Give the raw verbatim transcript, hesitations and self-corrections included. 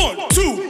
One, two.